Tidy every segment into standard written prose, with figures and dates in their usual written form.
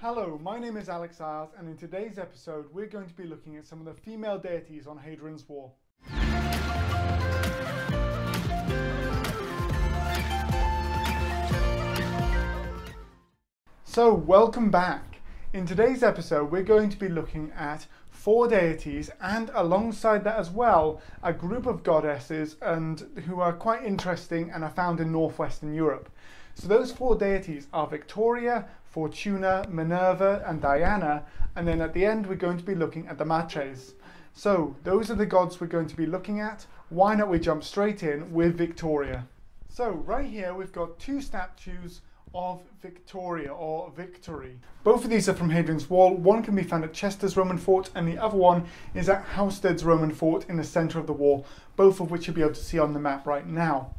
Hello, my name is Alex Iles, and in today's episode we're going to be looking at some of the female deities on Hadrian's Wall. So, welcome back. In today's episode we're going to be looking at four deities, and alongside that as well a group of goddesses and who are quite interesting and are found in northwestern Europe. So those four deities are Victoria, Fortuna, Minerva and Diana, and then at the end we're going to be looking at the Matres. So those are the gods we're going to be looking at. Why not we jump straight in with Victoria? So right here we've got two statues of Victoria, or Victory. Both of these are from Hadrian's Wall. One can be found at Chester's Roman Fort and the other one is at Housesteads Roman Fort in the centre of the wall, both of which you'll be able to see on the map right now.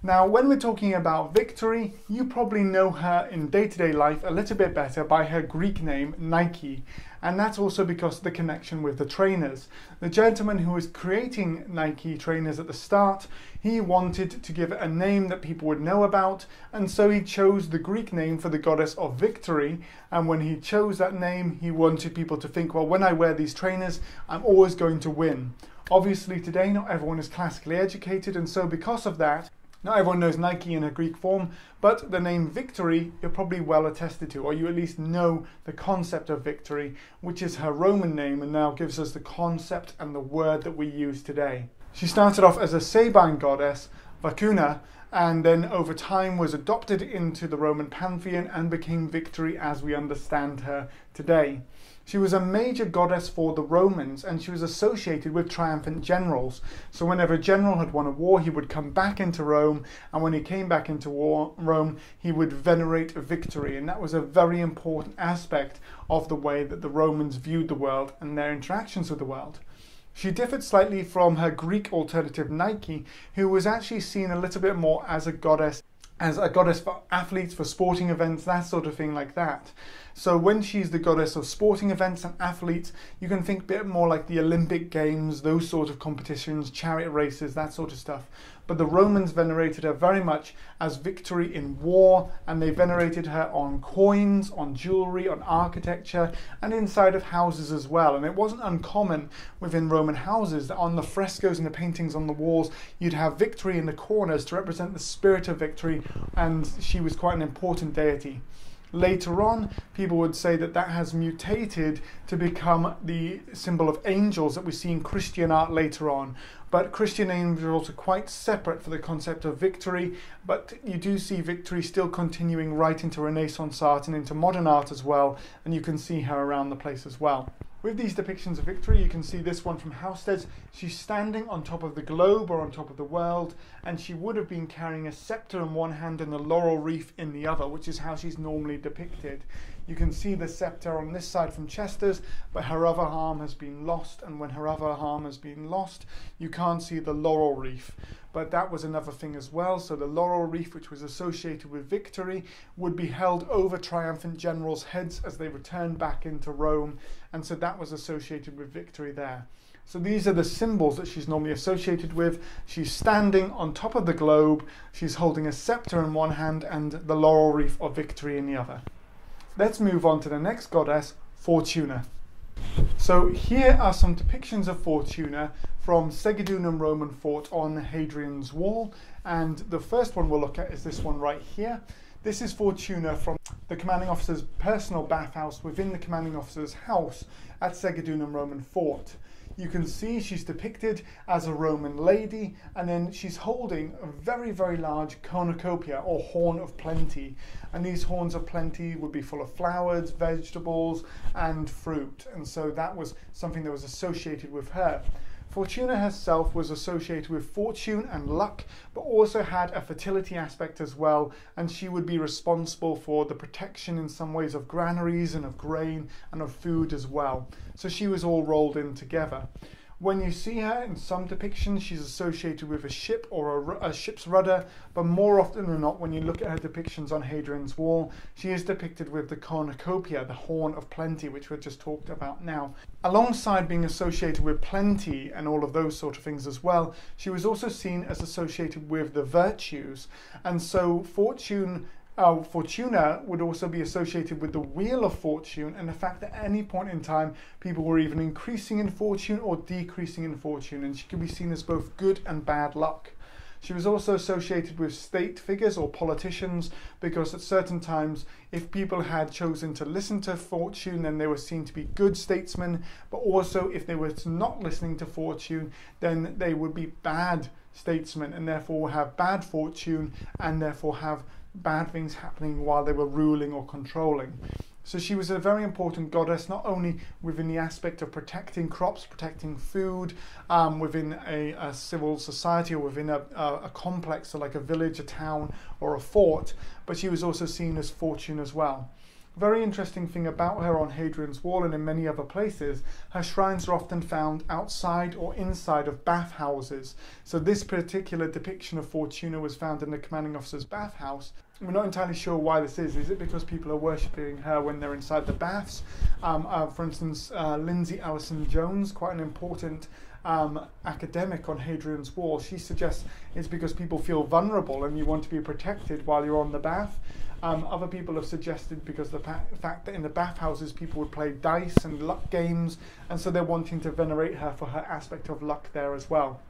Now, when we're talking about Victory, you probably know her in day-to-day life a little bit better by her Greek name, Nike. And that's also because of the connection with the trainers. The gentleman who was creating Nike trainers at the start, he wanted to give it a name that people would know about, and so he chose the Greek name for the goddess of Victory. And when he chose that name, he wanted people to think, well, when I wear these trainers, I'm always going to win. Obviously, today, not everyone is classically educated, and so because of that, not everyone knows Nike in her Greek form, but the name Victory you're probably well attested to, or you at least know the concept of Victory, which is her Roman name and now gives us the concept and the word that we use today. She started off as a Sabine goddess, Vacuna, and then over time was adopted into the Roman pantheon and became Victory as we understand her today. She was a major goddess for the Romans and she was associated with triumphant generals. So whenever a general had won a war, he would come back into Rome, and when he came back into Rome, he would venerate Victory. And that was a very important aspect of the way that the Romans viewed the world and their interactions with the world. She differed slightly from her Greek alternative Nike, who was actually seen a little bit more as a goddess for athletes, for sporting events, that sort of thing like that. So when she's the goddess of sporting events and athletes, you can think a bit more like the Olympic Games, those sort of competitions, chariot races, that sort of stuff. But the Romans venerated her very much as Victory in war, and they venerated her on coins, on jewellery, on architecture, and inside of houses as well. And it wasn't uncommon within Roman houses that on the frescoes and the paintings on the walls, you'd have Victory in the corners to represent the spirit of Victory, and she was quite an important deity. Later on, people would say that that has mutated to become the symbol of angels that we see in Christian art later on. But Christian angels are quite separate for the concept of Victory, but you do see Victory still continuing right into Renaissance art and into modern art as well, and you can see her around the place as well. With these depictions of Victory, you can see this one from Housesteads. She's standing on top of the globe or on top of the world, and she would have been carrying a scepter in one hand and a laurel wreath in the other, which is how she's normally depicted. You can see the scepter on this side from Chester's, but her other arm has been lost, and when her other arm has been lost, you can't see the laurel wreath. But that was another thing as well, so the laurel wreath, which was associated with Victory, would be held over triumphant generals' heads as they returned back into Rome, and so that was associated with Victory there. So these are the symbols that she's normally associated with. She's standing on top of the globe, she's holding a scepter in one hand and the laurel wreath of Victory in the other. Let's move on to the next goddess, Fortuna. So here are some depictions of Fortuna from Segedunum Roman Fort on Hadrian's Wall, and the first one we'll look at is this one right here. This is Fortuna from the commanding officer's personal bathhouse within the commanding officer's house at Segedunum Roman Fort. You can see she's depicted as a Roman lady, and then she's holding a very, very large cornucopia, or horn of plenty. And these horns of plenty would be full of flowers, vegetables, and fruit. And so that was something that was associated with her. Fortuna herself was associated with fortune and luck, but also had a fertility aspect as well, and she would be responsible for the protection in some ways of granaries and of grain and of food as well. So she was all rolled in together. When you see her in some depictions, she's associated with a ship or a ship's rudder, but more often than not, when you look at her depictions on Hadrian's Wall, she is depicted with the cornucopia, the horn of plenty, which we've just talked about now. Alongside being associated with plenty and all of those sort of things as well, she was also seen as associated with the virtues. And so fortune Fortuna would also be associated with the Wheel of Fortune and the fact that at any point in time people were even increasing in fortune or decreasing in fortune, and she could be seen as both good and bad luck. She was also associated with state figures or politicians, because at certain times if people had chosen to listen to fortune, then they were seen to be good statesmen, but also if they were not listening to fortune, then they would be bad statesmen and therefore have bad fortune and therefore have bad things happening while they were ruling or controlling. So she was a very important goddess, not only within the aspect of protecting crops, protecting food, within a civil society or within a complex, so like a village, a town, or a fort, but she was also seen as fortune as well. Very interesting thing about her on Hadrian's Wall and in many other places, her shrines are often found outside or inside of bathhouses. So this particular depiction of Fortuna was found in the commanding officer's bathhouse. We're not entirely sure why this is. Is it because people are worshipping her when they're inside the baths? For instance, Lindsay Allison Jones, quite an important academic on Hadrian's Wall, she suggests it's because people feel vulnerable and you want to be protected while you're on the bath. Other people have suggested because of the fact that in the bathhouses people would play dice and luck games, and so they're wanting to venerate her for her aspect of luck there as well.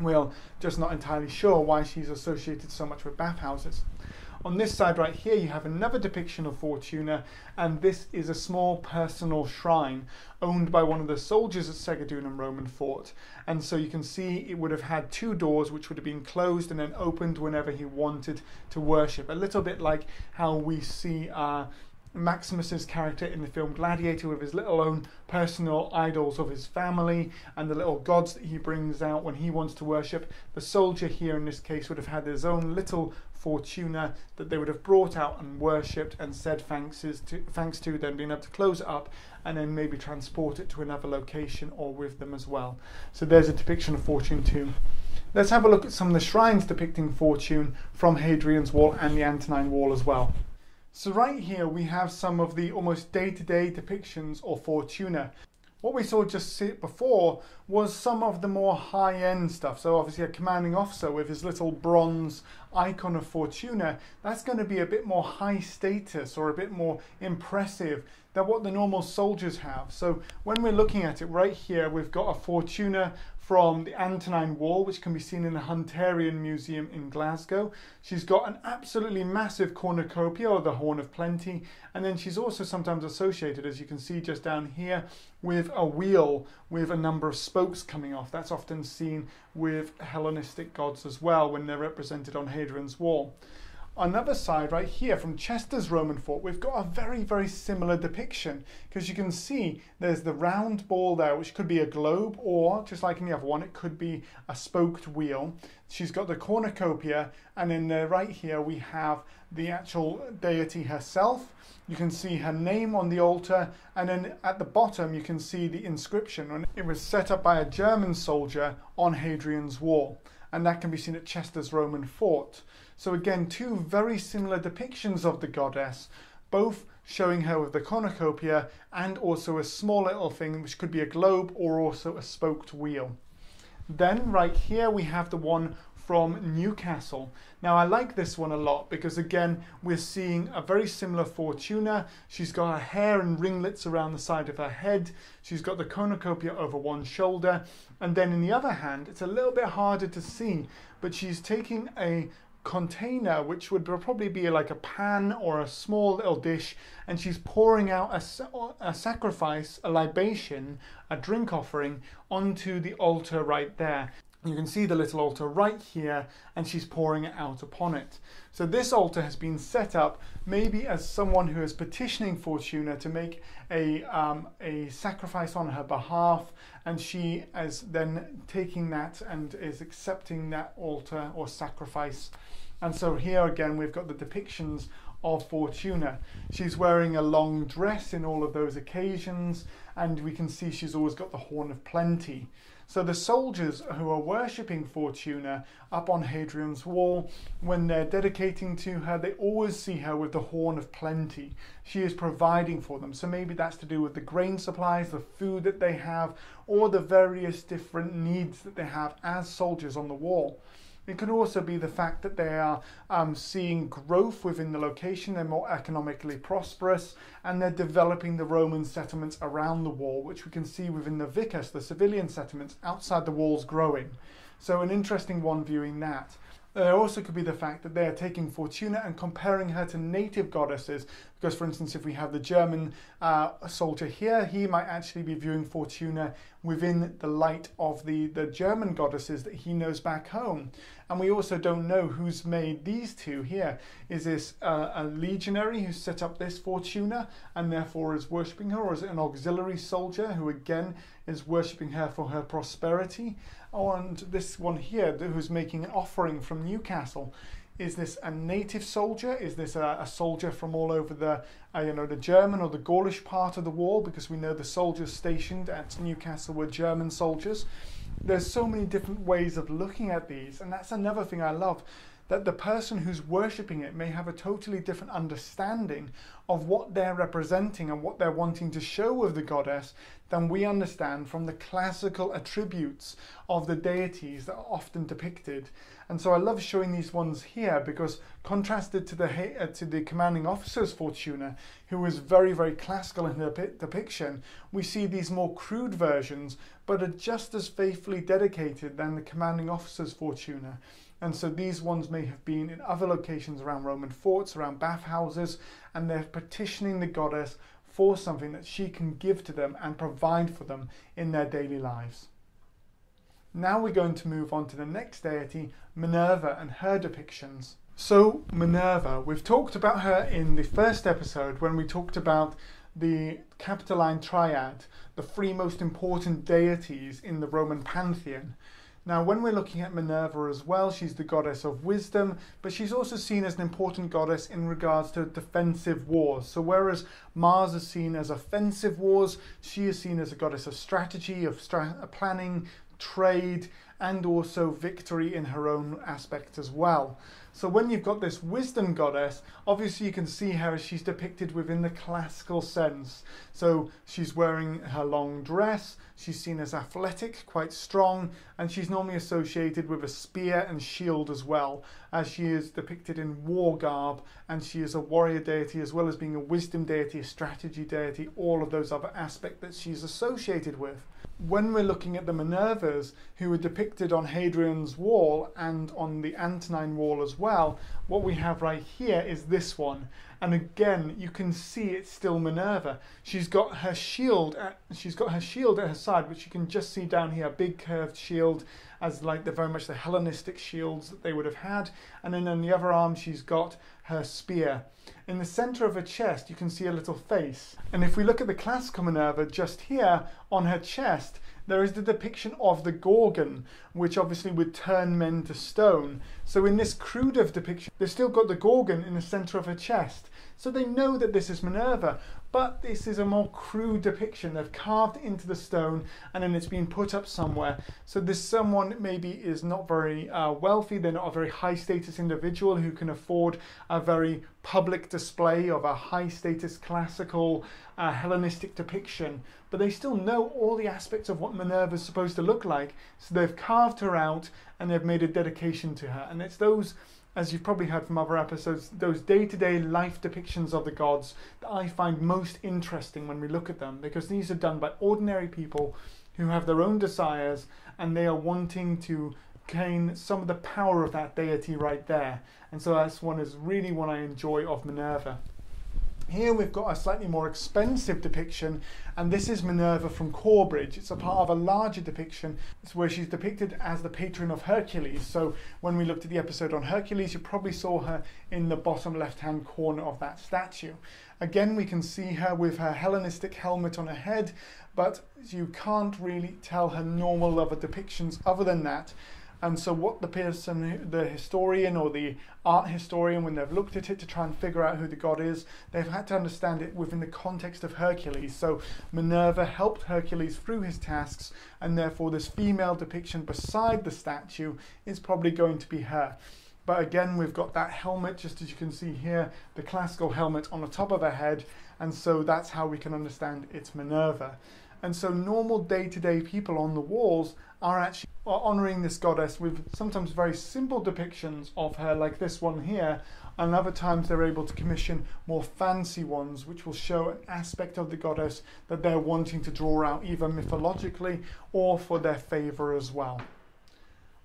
We're just not entirely sure why she's associated so much with bathhouses. On this side right here you have another depiction of Fortuna, and this is a small personal shrine owned by one of the soldiers at Segedunum Roman Fort, and so you can see it would have had two doors which would have been closed and then opened whenever he wanted to worship, a little bit like how we see Maximus's character in the film Gladiator with his little own personal idols of his family and the little gods that he brings out when he wants to worship. The soldier here in this case would have had his own little Fortuna that they would have brought out and worshipped and said thanks to, then being able to close it up and then maybe transport it to another location or with them as well. So there's a depiction of Fortune too. Let's have a look at some of the shrines depicting Fortune from Hadrian's Wall and the Antonine Wall as well. So right here we have some of the almost day-to-day depictions of Fortuna. What we saw just before was some of the more high-end stuff. So obviously a commanding officer with his little bronze icon of Fortuna, that's going to be a bit more high status or a bit more impressive than what the normal soldiers have. So when we're looking at it right here, we've got a Fortuna from the Antonine Wall, which can be seen in the Hunterian Museum in Glasgow. She's got an absolutely massive cornucopia, or the Horn of Plenty, and then she's also sometimes associated, as you can see just down here, with a wheel with a number of spokes coming off. That's often seen with Hellenistic gods as well when they're represented on Hadrian's Wall. Another side right here from Chester's Roman Fort, we've got a very, very similar depiction, because you can see there's the round ball there, which could be a globe, or just like in the other one, it could be a spoked wheel. She's got the cornucopia, and then right here we have the actual deity herself. You can see her name on the altar, and then at the bottom you can see the inscription, and it was set up by a German soldier on Hadrian's Wall, and that can be seen at Chester's Roman Fort. So again, two very similar depictions of the goddess, both showing her with the cornucopia and also a small little thing which could be a globe or also a spoked wheel. Then right here we have the one from Newcastle. Now I like this one a lot because again we're seeing a very similar Fortuna. She's got her hair and ringlets around the side of her head. She's got the cornucopia over one shoulder, and then in the other hand it's a little bit harder to see, but she's taking a container which would probably be like a pan or a small little dish, and she's pouring out a sacrifice, a libation, a drink offering onto the altar right there. You can see the little altar right here, and she's pouring it out upon it. So this altar has been set up maybe as someone who is petitioning Fortuna to make a sacrifice on her behalf, and she is then taking that and is accepting that altar or sacrifice. And so here again we've got the depictions of Fortuna. She's wearing a long dress in all of those occasions, and we can see she's always got the Horn of Plenty. So the soldiers who are worshipping Fortuna up on Hadrian's Wall, when they're dedicating to her, they always see her with the Horn of Plenty. She is providing for them. So maybe that's to do with the grain supplies, the food that they have, or the various different needs that they have as soldiers on the wall. It can also be the fact that they are seeing growth within the location, they're more economically prosperous, and they're developing the Roman settlements around the wall, which we can see within the vicus, the civilian settlements outside the walls growing. So an interesting one viewing that. There also could be the fact that they are taking Fortuna and comparing her to native goddesses, because for instance if we have the German soldier here, he might actually be viewing Fortuna within the light of the German goddesses that he knows back home. And we also don't know who's made these two here. Is this a legionary who set up this Fortuna and therefore is worshipping her, or is it an auxiliary soldier who again is worshipping her for her prosperity? Oh, and this one here who's making an offering from Newcastle. Is this a native soldier? Is this a soldier from all over the, you know, the German or the Gaulish part of the wall? Because we know the soldiers stationed at Newcastle were German soldiers. There's so many different ways of looking at these, and that's another thing I love, that the person who's worshipping it may have a totally different understanding of what they're representing and what they're wanting to show of the goddess than we understand from the classical attributes of the deities that are often depicted. And so I love showing these ones here, because contrasted to the commanding officer's Fortuna, who is very, very classical in her depiction, we see these more crude versions, but are just as faithfully dedicated than the commanding officer's Fortuna. And so these ones may have been in other locations around Roman forts, around bathhouses, and they're petitioning the goddess for something that she can give to them and provide for them in their daily lives. Now we're going to move on to the next deity, Minerva, and her depictions. So Minerva, we've talked about her in the first episode when we talked about the Capitoline Triad, the three most important deities in the Roman pantheon. Now, when we're looking at Minerva as well, she's the goddess of wisdom, but she's also seen as an important goddess in regards to defensive wars. So whereas Mars is seen as offensive wars, she is seen as a goddess of strategy, of planning, trade, and also victory in her own aspect as well. So when you've got this wisdom goddess, obviously you can see her as she's depicted within the classical sense. So she's wearing her long dress, she's seen as athletic, quite strong, and she's normally associated with a spear and shield as well, as she is depicted in war garb, and she is a warrior deity as well as being a wisdom deity, a strategy deity, all of those other aspects that she's associated with. When we're looking at the Minervas, who are depicted on Hadrian's Wall and on the Antonine Wall as well, what we have right here is this one. And again, you can see it's still Minerva. She's got her shield at her side, which you can just see down here, a big curved shield, as like the very much the Hellenistic shields that they would have had. And then on the other arm, she's got her spear. In the center of her chest, you can see a little face. And if we look at the classical Minerva just here on her chest, there is the depiction of the Gorgon, which obviously would turn men to stone. So in this cruder depiction, they've still got the Gorgon in the center of her chest. So they know that this is Minerva, but this is a more crude depiction. They've carved into the stone and then it's been put up somewhere. So this someone maybe is not very wealthy, they're not a very high status individual who can afford a very public display of a high status classical Hellenistic depiction, but they still know all the aspects of what Minerva is supposed to look like. So they've carved her out and they've made a dedication to her. And it's those, as you've probably heard from other episodes, those day-to-day life depictions of the gods that I find most interesting when we look at them, because these are done by ordinary people who have their own desires and they are wanting to gain some of the power of that deity right there. And so that's one is really one I enjoy of Minerva. Here we've got a slightly more expensive depiction, and this is Minerva from Corbridge. It's a part of a larger depiction where she's depicted as the patron of Hercules. So when we looked at the episode on Hercules, you probably saw her in the bottom left-hand corner of that statue. Again, we can see her with her Hellenistic helmet on her head, but you can't really tell her normal other depictions other than that. And so what the person, the historian or the art historian, when they've looked at it to try and figure out who the god is, they've had to understand it within the context of Hercules. So Minerva helped Hercules through his tasks, and therefore this female depiction beside the statue is probably going to be her. But again, we've got that helmet, just as you can see here, the classical helmet on the top of her head, and so that's how we can understand it's Minerva. And so normal day-to-day people on the walls are actually honoring this goddess with sometimes very simple depictions of her, like this one here, and other times they're able to commission more fancy ones which will show an aspect of the goddess that they're wanting to draw out, either mythologically or for their favor as well.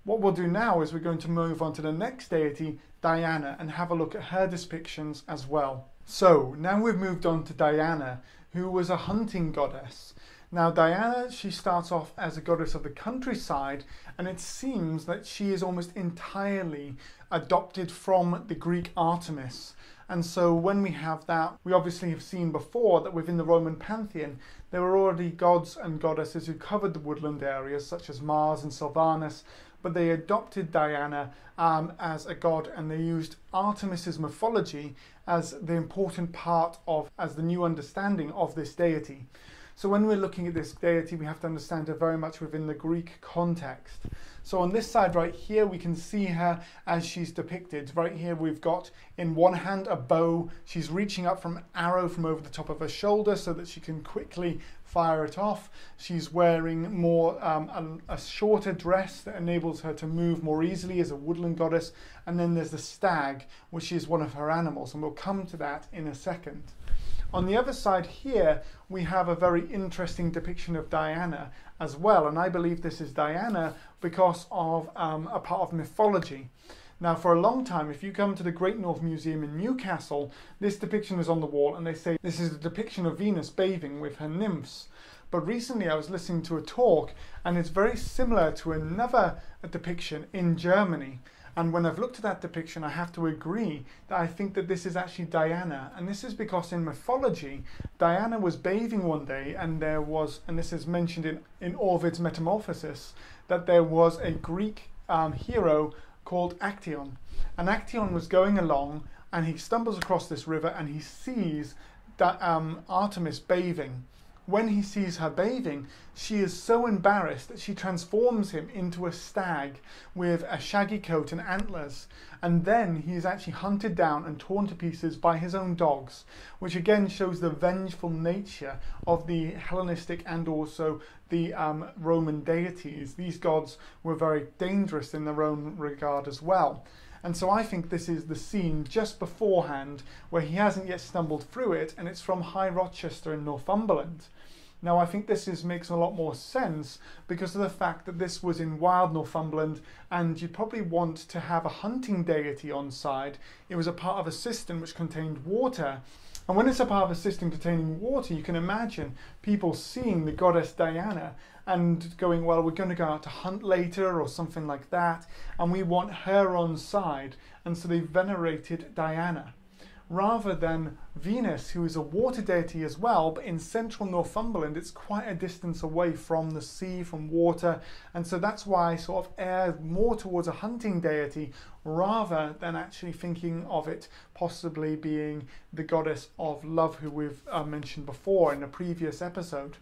What we'll do now is we're going to move on to the next deity, Diana, and have a look at her depictions as well. So now we've moved on to Diana, who was a hunting goddess. Now Diana, she starts off as a goddess of the countryside, and it seems that she is almost entirely adopted from the Greek Artemis. And so when we have that, we obviously have seen before that within the Roman pantheon, there were already gods and goddesses who covered the woodland areas such as Mars and Sylvanus, but they adopted Diana as a god, and they used Artemis's mythology as the important part of, as the new understanding of this deity. So when we're looking at this deity, we have to understand her very much within the Greek context. So on this side right here, we can see her as she's depicted. Right here, we've got in one hand a bow. She's reaching up from an arrow from over the top of her shoulder so that she can quickly fire it off. She's wearing more a shorter dress that enables her to move more easily as a woodland goddess. And then there's the stag, which is one of her animals. And we'll come to that in a second. On the other side here, we have a very interesting depiction of Diana as well, and I believe this is Diana because of a part of mythology. Now, for a long time, if you come to the Great North Museum in Newcastle, this depiction is on the wall, and they say this is a depiction of Venus bathing with her nymphs. But recently I was listening to a talk, and it's very similar to another depiction in Germany. And when I've looked at that depiction, I have to agree that I think that this is actually Diana. And this is because in mythology, Diana was bathing one day, and there was, and this is mentioned in Ovid's Metamorphosis, that there was a Greek hero called Actaeon. And Actaeon was going along, and he stumbles across this river, and he sees that Artemis bathing. When he sees her bathing, she is so embarrassed that she transforms him into a stag with a shaggy coat and antlers. And then he is actually hunted down and torn to pieces by his own dogs, which again shows the vengeful nature of the Hellenistic and also the Roman deities. These gods were very dangerous in their own regard as well. And so I think this is the scene just beforehand where he hasn't yet stumbled through it, and it's from High Rochester in Northumberland. Now I think this makes a lot more sense because of the fact that this was in wild Northumberland, and you'd probably want to have a hunting deity on side. It was a part of a cistern which contained water. And when it's a part of a cistern containing water, you can imagine people seeing the goddess Diana and going, well, we're going to go out to hunt later or something like that, and we want her on side. And so they venerated Diana, rather than Venus, who is a water deity as well, but in central Northumberland, it's quite a distance away from the sea, from water. And so that's why I sort of err more towards a hunting deity rather than actually thinking of it possibly being the goddess of love, who we've mentioned before in a previous episode.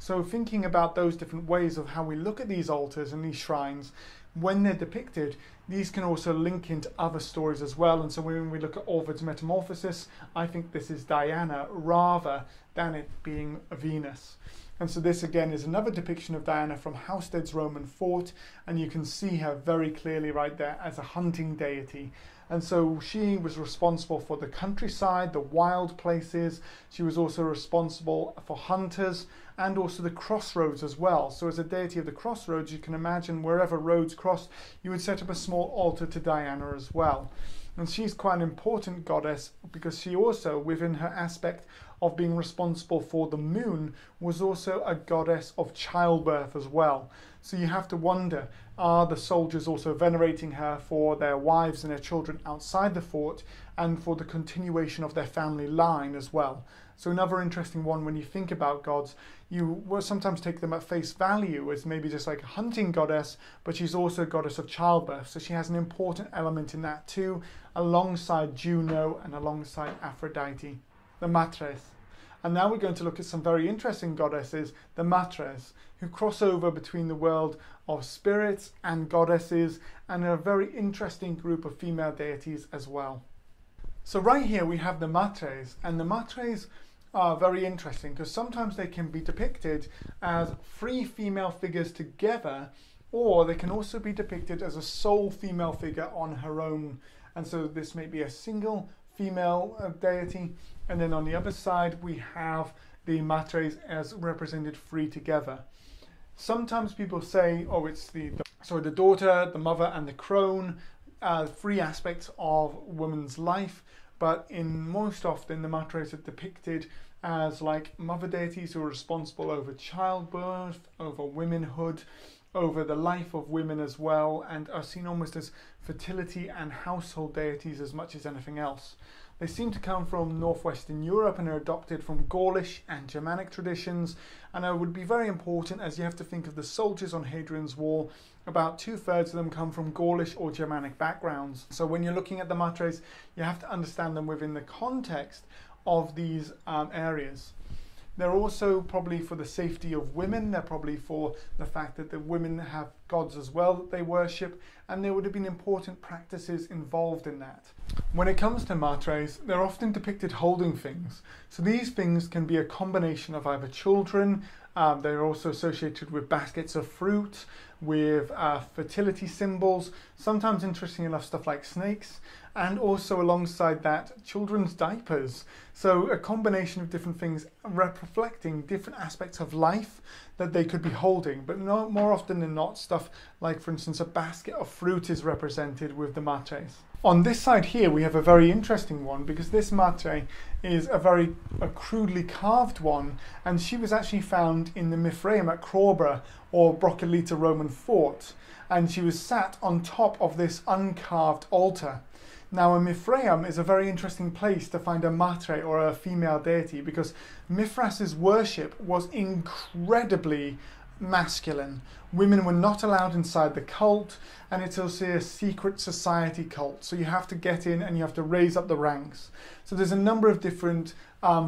So thinking about those different ways of how we look at these altars and these shrines, when they're depicted, these can also link into other stories as well. And so when we look at Ovid's Metamorphosis, I think this is Diana rather than it being Venus. And so this again is another depiction of Diana from Housesteads Roman Fort, and you can see her very clearly right there as a hunting deity. And so she was responsible for the countryside, the wild places. She was also responsible for hunters and also the crossroads as well. So as a deity of the crossroads, you can imagine wherever roads crossed, you would set up a small altar to Diana as well. And she's quite an important goddess because she also, within her aspect of being responsible for the moon, was also a goddess of childbirth as well. So you have to wonder, are the soldiers also venerating her for their wives and their children outside the fort and for the continuation of their family line as well? So another interesting one, when you think about gods, you will sometimes take them at face value as maybe just like a hunting goddess, but she's also a goddess of childbirth. So she has an important element in that too, alongside Juno and alongside Aphrodite, the Matres. And now we're going to look at some very interesting goddesses, the Matres, who cross over between the world of spirits and goddesses, and are a very interesting group of female deities as well. So right here we have the Matres, and the Matres are very interesting because sometimes they can be depicted as three female figures together, or they can also be depicted as a sole female figure on her own. And so this may be a single female deity, and then on the other side we have the matres as represented three together. Sometimes people say, oh, it's the daughter, the mother and the crone, three aspects of woman's life, but in most often the matres are depicted as like mother deities who are responsible over childbirth, over womanhood, over the life of women as well, and are seen almost as fertility and household deities as much as anything else. They seem to come from northwestern Europe and are adopted from Gaulish and Germanic traditions, and it would be very important as you have to think of the soldiers on Hadrian's Wall, about 2/3 of them come from Gaulish or Germanic backgrounds. So when you're looking at the matres, you have to understand them within the context of these areas. They're also probably for the safety of women, they're probably for the fact that the women have gods as well that they worship, and there would have been important practices involved in that. When it comes to matres, they're often depicted holding things. So these things can be a combination of either children, they're also associated with baskets of fruit, with fertility symbols, sometimes interesting enough stuff like snakes, and also alongside that children's diapers. So a combination of different things reflecting different aspects of life that they could be holding, but no, more often than not stuff like, for instance, a basket of fruit is represented with the matres. On this side here we have a very interesting one because this matre is a crudely carved one, and she was actually found in the Mithraeum at Crawbra, or Broccolita Roman Fort, and she was sat on top of this uncarved altar. Now a Mithraeum is a very interesting place to find a matre or a female deity because Mithras' worship was incredibly masculine. Women were not allowed inside the cult, and it's also a secret society cult, so you have to get in and you have to raise up the ranks. So there's a number of different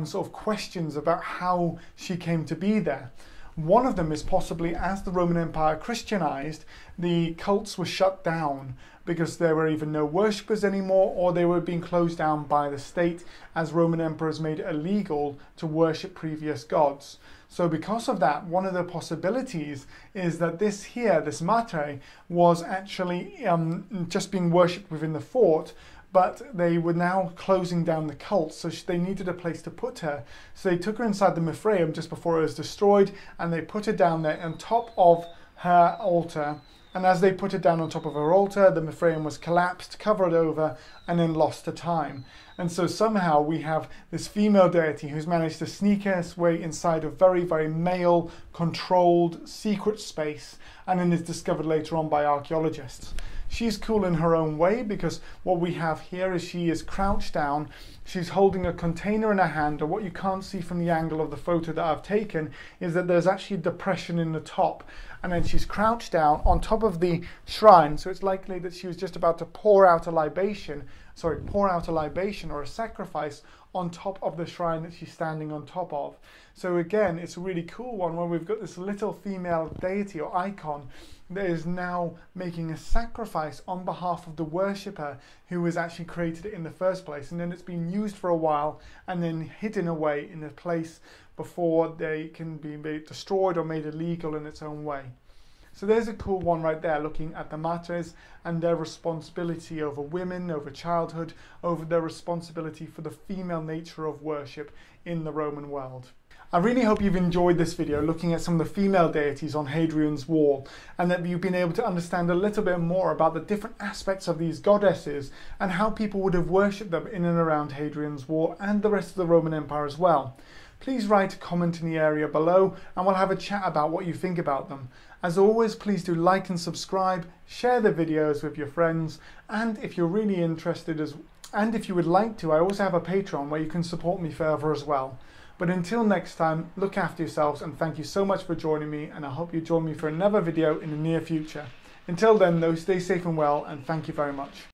sort of questions about how she came to be there. One of them is possibly as the Roman Empire Christianized, the cults were shut down because there were even no worshippers anymore, or they were being closed down by the state as Roman emperors made it illegal to worship previous gods. So because of that, one of the possibilities is that this here, this matre, was actually just being worshipped within the fort, but they were now closing down the cult, so they needed a place to put her. So they took her inside the Mithraeum just before it was destroyed, and they put her down there on top of her altar. And as they put it down on top of her altar, the Mithraeum was collapsed, covered over, and then lost to time. And so somehow we have this female deity who's managed to sneak her way inside a very, very male-controlled secret space, and then is discovered later on by archaeologists. She's cool in her own way because what we have here is she is crouched down, she's holding a container in her hand, and what you can't see from the angle of the photo that I've taken is that there's actually a depression in the top, and then she's crouched down on top of the shrine, so it's likely that she was just about to pour out a libation or a sacrifice on top of the shrine that she's standing on top of. So again, it's a really cool one where we've got this little female deity or icon that is now making a sacrifice on behalf of the worshipper who was actually created it in the first place, and then it's been used for a while and then hidden away in a place before they can be made destroyed or made illegal in its own way. So there's a cool one right there, looking at the matres and their responsibility over women, over childhood, over their responsibility for the female nature of worship in the Roman world. I really hope you've enjoyed this video looking at some of the female deities on Hadrian's Wall, and that you've been able to understand a little bit more about the different aspects of these goddesses and how people would have worshipped them in and around Hadrian's Wall and the rest of the Roman Empire as well. Please write a comment in the area below and we'll have a chat about what you think about them. As always, please do like and subscribe, share the videos with your friends, and if you're really interested and if you would like to, I also have a Patreon where you can support me further as well. But until next time, look after yourselves, and thank you so much for joining me, and I hope you join me for another video in the near future. Until then though, stay safe and well, and thank you very much.